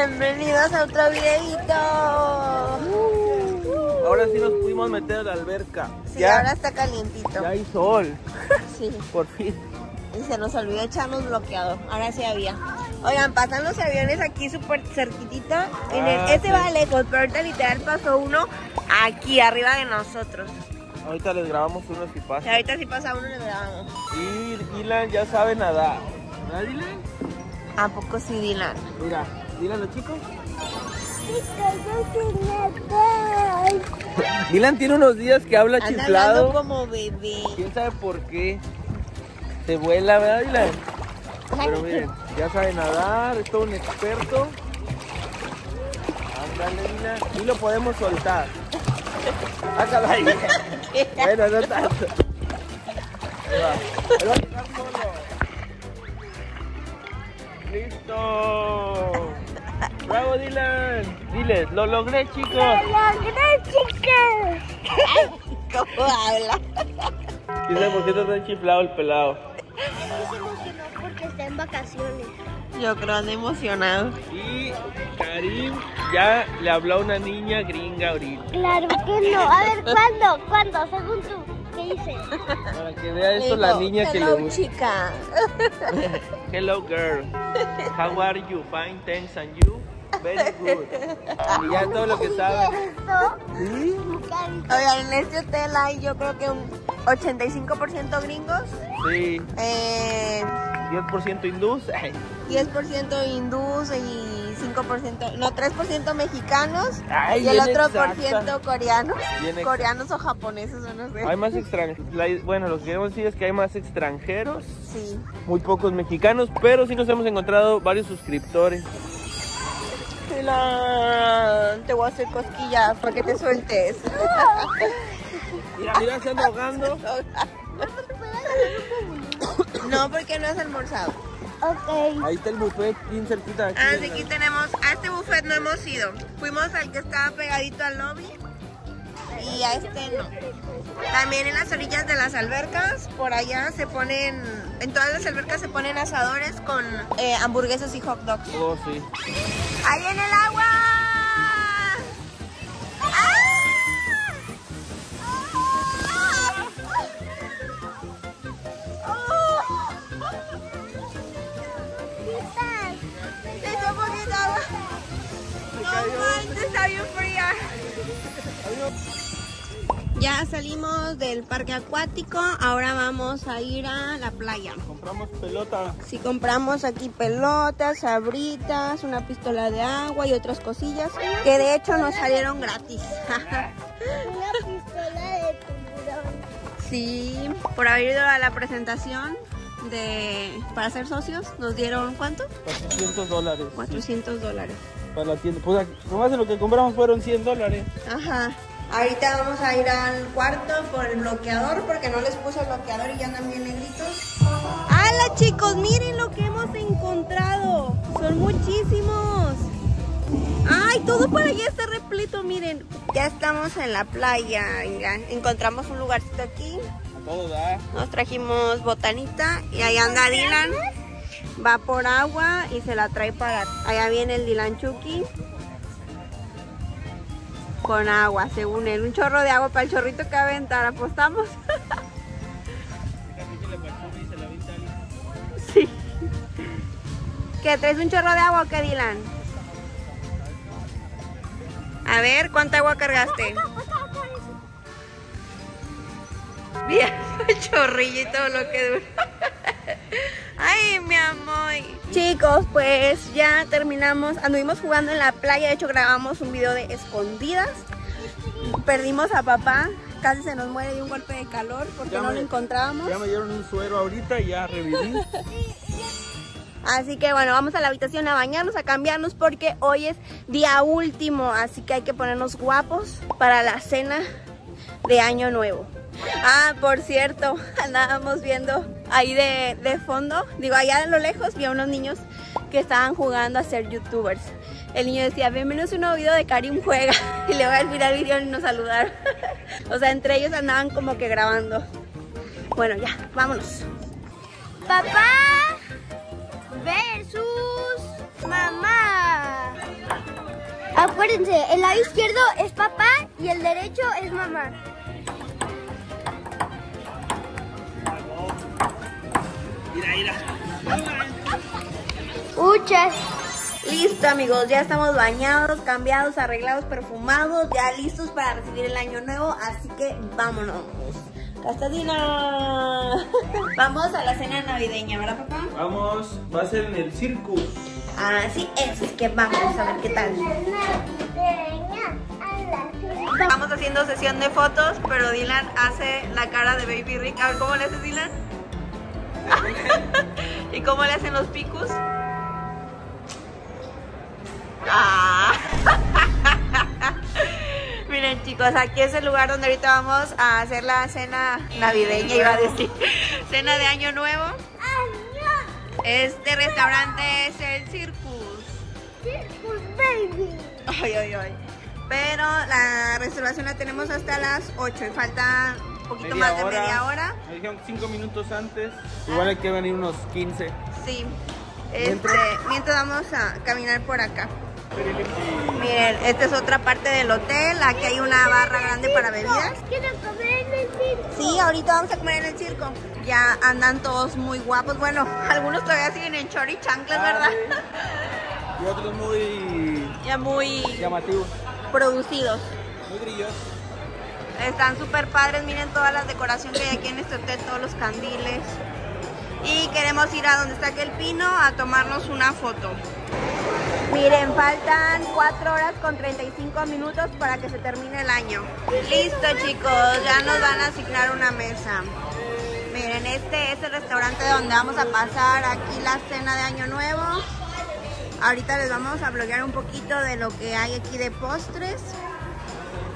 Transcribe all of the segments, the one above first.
Bienvenidos a otro videito. Ahora sí nos pudimos meter a la alberca. Sí, ya, ahora está calientito. Ya hay sol. Sí. Por fin. Y se nos olvidó echarnos bloqueador. Ahora sí había. Oigan, pasan los aviones aquí súper cerquitita. Este va lejos, pero ahorita literal pasó uno aquí, arriba de nosotros. Ahorita les grabamos uno si pasa. Sí, ahorita si pasa uno les grabamos. Y Dylan ya sabe nadar. ¿Verdad, Dylan? ¿A poco sí, Dylan? Mira, Dylan, los chicos. Dylan tiene unos días que habla chiflado. Como bebé. ¿Quién sabe por qué? Se vuela, ¿verdad, Dylan? Pero miren, ya sabe nadar, es todo un experto. Ándale, Dylan. Y lo podemos soltar. Acaba ahí. Bueno, no tanto. Ahí va a llegar solo. ¡Listo! ¡Bravo, Dylan! Diles, lo logré, chicos. ¡Lo logré, chicos! ¿Cómo habla? Dice, ¿por qué te has chiflado el pelado? Se emocionó porque está en vacaciones. Yo creo, anda emocionado. Y Karim ya le habló a una niña gringa ahorita. Claro que no. A ver, ¿cuándo? ¿Cuándo? Según tú, ¿qué dices? Para que vea esto la niña que le gusta. Chica. Hello, girl. How are you? Fine, thanks, and you? Very good. Y ya todo lo que sabe. ¿Sí? Oigan, en este hotel hay yo creo que un 85% gringos. Sí. 10% hindús. 10% hindús y 5%, no, 3% mexicanos. Ay, y el otro exacta. % coreanos. Coreanos o japoneses, o no sé. Hay más extranjeros. Bueno, lo que queremos decir es que hay más extranjeros. Sí. Muy pocos mexicanos, pero sí nos hemos encontrado varios suscriptores. Te voy a hacer cosquillas para que te sueltes. Mira, mira, se anda ahogando. No, porque no has almorzado. Ok. Ahí está el buffet bien cerquita. Aquí aquí tenemos, a este buffet no hemos ido. Fuimos al que estaba pegadito al lobby y a este no. También en las orillas de las albercas, por allá se ponen, en todas las albercas se ponen asadores con hamburguesas y hot dogs. Oh, sí. ¡Ahí en el agua! Ya salimos del parque acuático, ahora vamos a ir a la playa. Compramos pelotas. Sí, compramos aquí pelotas, sabritas, una pistola de agua y otras cosillas que de hecho nos salieron gratis. Una pistola de tiburón. Sí, por haber ido a la presentación para ser socios nos dieron ¿cuánto? $400. $400. Para la tienda, pues nomás de lo que compramos fueron $100. Ajá. Ahorita vamos a ir al cuarto por el bloqueador, porque no les puse el bloqueador y ya andan bien negritos. ¡Hala, chicos! ¡Miren lo que hemos encontrado! ¡Son muchísimos! ¡Ay, todo para allá está repleto! Miren, ya estamos en la playa. Encontramos un lugarcito aquí. A todo da. Nos trajimos botanita y ahí anda Dylan. Va por agua y se la trae para... Allá viene el Dylan Chucky. Con agua, según él. Un chorro de agua para el chorrito que va a aventar. ¿Apostamos? Sí. ¿Qué? ¿Traes un chorro de agua o qué, Dylan? A ver, ¿cuánta agua cargaste? Bien, chorrillo y todo lo que dura. Ay, mi amor. Chicos, pues ya terminamos. Anduvimos jugando en la playa. De hecho, grabamos un video de escondidas. Perdimos a papá. Casi se nos muere de un golpe de calor porque no lo encontrábamos. Ya me dieron un suero ahorita y ya reviví. Así que bueno, vamos a la habitación a bañarnos, a cambiarnos porque hoy es día último. Así que hay que ponernos guapos para la cena de Año Nuevo. Ah, por cierto, andábamos viendo ahí de fondo, digo, allá de lo lejos vi a unos niños que estaban jugando a ser youtubers. El niño decía, bienvenidos a un nuevo video de Karim Juega, y luego al final vinieron y nos saludaron. O sea, entre ellos andaban como que grabando. Bueno, ya, vámonos. Papá versus mamá. Acuérdense, el lado izquierdo es papá y el derecho es mamá. Mira, mira. Muchas. Listo, amigos, ya estamos bañados, cambiados, arreglados, perfumados, ya listos para recibir el año nuevo, así que vámonos. ¡Castadina! Vamos a la cena navideña, ¿verdad, papá? Vamos, va a ser en el Circus. Así es que vamos a ver qué tal. Estamos haciendo sesión de fotos, pero Dylan hace la cara de Baby Rick. A ver, ¿cómo le haces, Dylan? ¿Y cómo le hacen los picus? Ah. Miren, chicos, aquí es el lugar donde ahorita vamos a hacer la cena navideña, iba a decir. Cena de año nuevo. Este restaurante es el Circus. Circus Baby. Ay, ay, ay. Pero la reservación la tenemos hasta las 8 y falta un poquito más de media hora. Me dijeron 5 minutos antes. Igual hay que venir unos 15. Sí. Mientras vamos a caminar por acá. Miren, esta es otra parte del hotel. Aquí hay una barra grande para bebidas. Quiero comer en el circo. Sí, ahorita vamos a comer en el circo. Ya andan todos muy guapos. Bueno, algunos todavía siguen en short y chanclas, ¿verdad? Sí. Y otros muy llamativos, producidos, muy brillosos. Están súper padres. Miren toda la decoración que hay aquí en este hotel, todos los candiles. Y queremos ir a donde está aquel pino a tomarnos una foto. Miren, faltan 4 horas con 35 minutos para que se termine el año. Listo, chicos, ya nos van a asignar una mesa. Miren, este es el restaurante donde vamos a pasar aquí la cena de año nuevo. Ahorita les vamos a bloguear un poquito de lo que hay aquí de postres.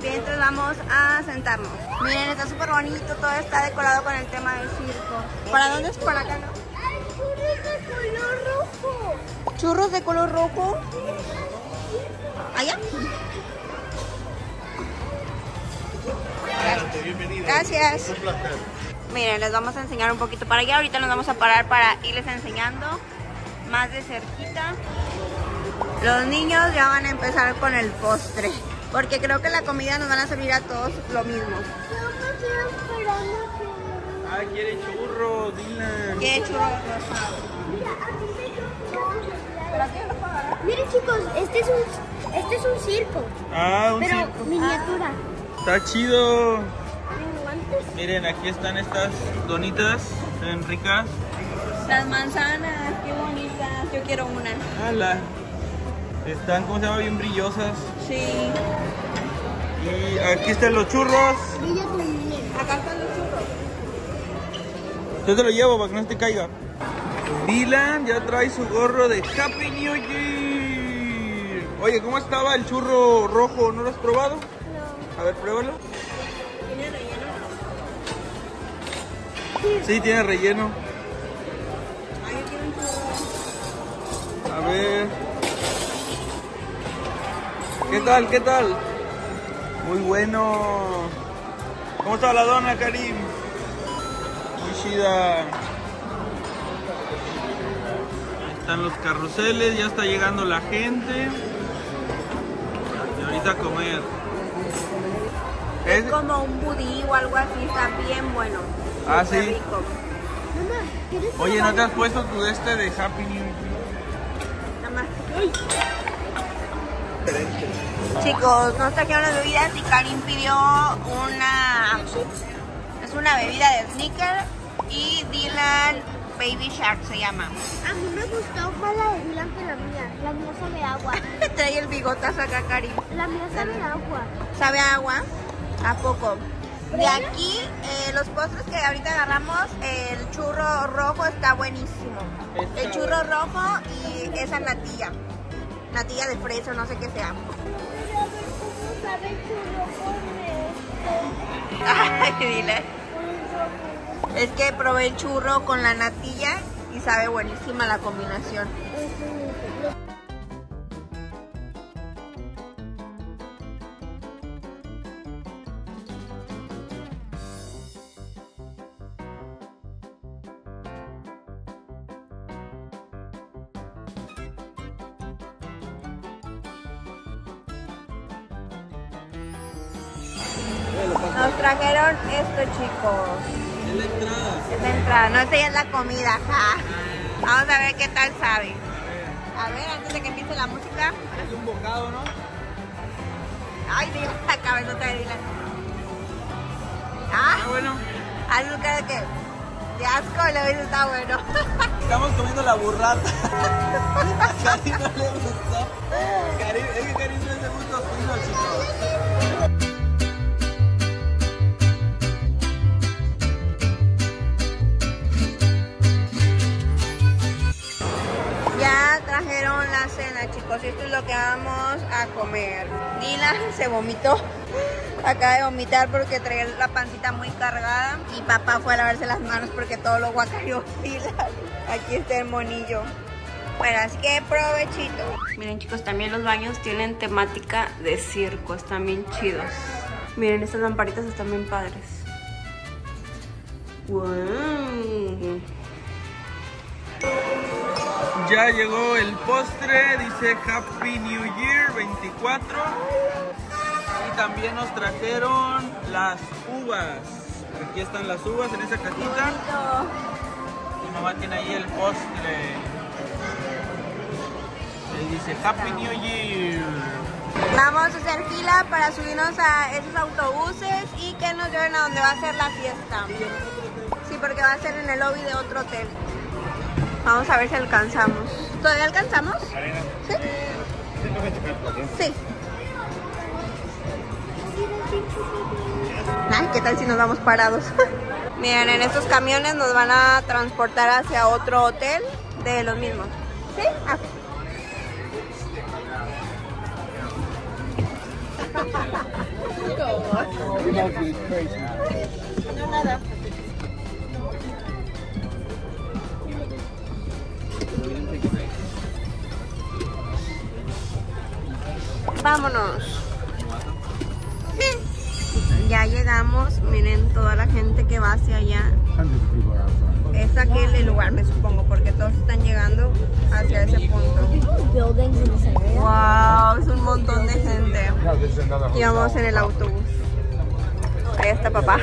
Bien, entonces vamos a sentarnos. Miren, está súper bonito, todo está decorado con el tema del circo. ¿Para dónde es? Por acá, ¿no? Churros de color rojo. ¿Allá? Gracias. Miren, les vamos a enseñar un poquito para allá. Ahorita nos vamos a parar para irles enseñando más de cerquita. Los niños ya van a empezar con el postre, porque creo que la comida nos van a servir a todos lo mismo. Ah, quiere churro, Dylan. Quiere churro rosado. Miren, chicos, este es un circo. Ah, un circo. Pero miniatura. Está chido. Miren, aquí están estas donitas, están ricas. Las manzanas, qué bonitas. Yo quiero una. ¡Hala! Están, ¿cómo se llama? Bien brillosas. Sí. Y aquí están los churros. Brilla tu muñeca. Acá están los churros. Yo te lo llevo para que no se te caiga. Dylan ya trae su gorro de Happy New Year. Oye, ¿cómo estaba el churro rojo? ¿No lo has probado? No. A ver, pruébalo. ¿Tiene relleno? Sí, tiene relleno. Ay, yo quiero un churro. A ver. ¿Qué tal? ¿Qué tal? Muy bueno. ¿Cómo estaba la dona, Karim? Muy chida. Están los carruseles, ya está llegando la gente. Y ahorita a comer. Es como un budín o algo así, está bien bueno. Ah, sí. Rico. Mamá, oye, ¿no te has puesto tu este de Happy New Year? Nada más. Uy. Chicos, nos trajeron las bebidas y Karim pidió una... Es una bebida de Snickers y Dylan... Baby Shark se llama. A mí me gustó más la de Dylan que la mía. La mía sabe a agua. Trae el bigotazo acá, Karim. La mía sabe a agua. ¿Sabe a agua? ¿A poco? De aquí, los postres que ahorita agarramos, el churro rojo está buenísimo. El churro rojo y esa natilla. Natilla de fresa, no sé qué sea. Mira, a ver cómo sabe el churro con esto. Ay, dile. Es que probé el churro con la natilla y sabe buenísima la combinación. Nos trajeron esto, chicos. Es la entrada. Es la entrada, no, esta ya es la comida, ja. Vamos a ver qué tal sabe. A ver, antes de que empiece la música. Es un bocado, ¿no? Ay, Dios, la cabezota de Dylan. Ah, bueno. Algo que de asco, la vez está bueno. Estamos comiendo la burrata. A Karim no le gustó. Karim, es que Karim no es de gusto fino, chicos. Trajeron la cena, chicos, y esto es lo que vamos a comer. Dylan se vomitó, acaba de vomitar porque traía la pancita muy cargada, y papá fue a lavarse las manos porque todo lo guacareó Dylan. Aquí está el monillo. Bueno, así que provechito. Miren, chicos, también los baños tienen temática de circo, están bien chidos. Miren, estas lamparitas están bien padres. ¡Wow! Ya llegó el postre, dice Happy New Year 24. Y también nos trajeron las uvas. Aquí están las uvas en esa cajita. Mi mamá tiene ahí el postre. Él dice Happy New Year. Vamos a hacer fila para subirnos a esos autobuses y que nos lleven a donde va a ser la fiesta. Sí, porque va a ser en el lobby de otro hotel. Vamos a ver si alcanzamos. ¿Todavía alcanzamos? ¿Sí? Sí. Ay, ¿qué tal si nos vamos parados? Miren, en estos camiones nos van a transportar hacia otro hotel de los mismos. ¿Sí? Ah. No, nada. Vámonos. Ya llegamos. Miren toda la gente que va hacia allá. Es aquel el lugar, me supongo, porque todos están llegando hacia ese punto. Wow, es un montón de gente. Y vamos en el autobús. Ahí está papá.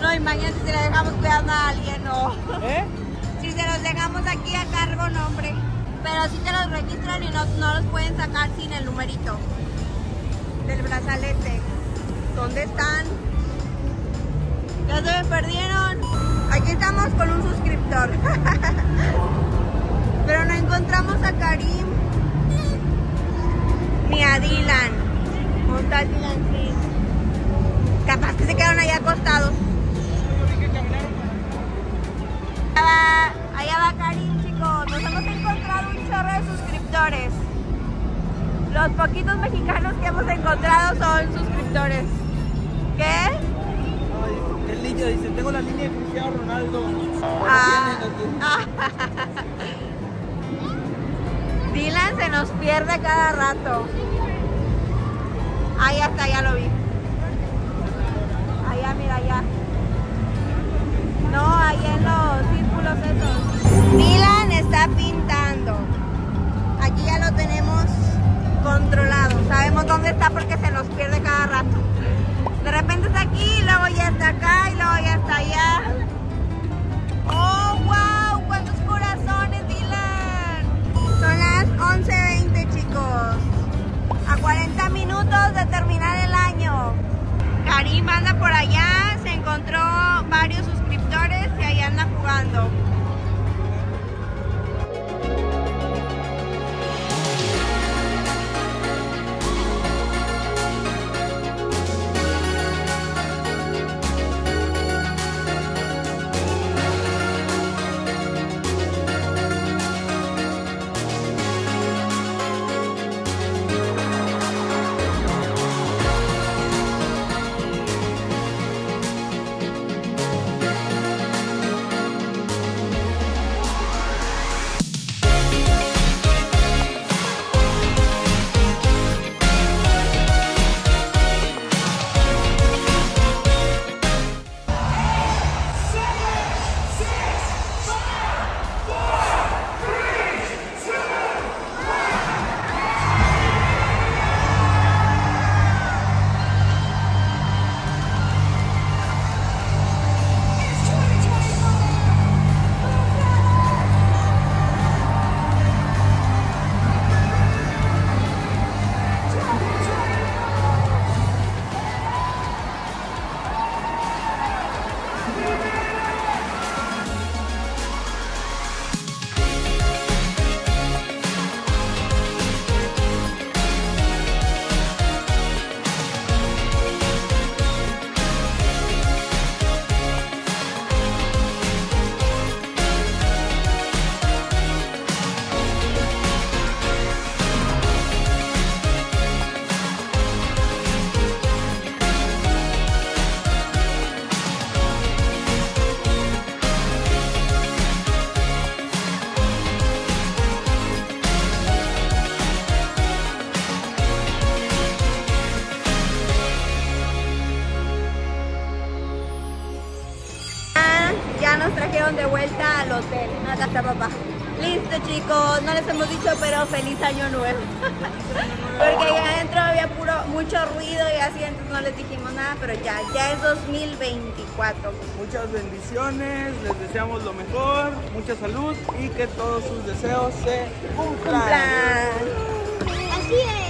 No, imagínate si la dejamos cuidando a alguien, no. ¿Eh? Si se los dejamos aquí a cargo, no, hombre. Pero si te los registran y no los pueden sacar sin el numerito del brazalete. ¿Dónde están? Ya se me perdieron. Aquí estamos con un suscriptor. Pero no encontramos a Karim ni a Dylan. ¿Cómo está Dylan? Sí. Capaz que se quedaron allá acostados. Allá va Karim, chicos. Nos hemos encontrado un chorro de suscriptores. Los poquitos mexicanos que hemos encontrado son suscriptores. ¿Qué? Ay, el niño dice, tengo la línea de Cristiano Ronaldo. Ah, Dylan se nos pierde cada rato. Ahí hasta allá lo vi. Allá, mira, allá. No, ahí en los círculos esos. Dylan está pintando. Aquí ya lo tenemos controlado. Sabemos dónde está porque se nos pierde cada rato. De repente está aquí, luego ya está acá y luego ya está allá. También anda por allá, se encontró varios suscriptores y ahí anda jugando. Nos trajeron de vuelta al hotel. Acá está papá. Listo, chicos, no les hemos dicho, pero feliz año nuevo. Porque allá adentro había mucho ruido y así, entonces no les dijimos nada, pero ya es 2024. Muchas bendiciones, les deseamos lo mejor, mucha salud y que todos sus deseos se cumplan. Así es.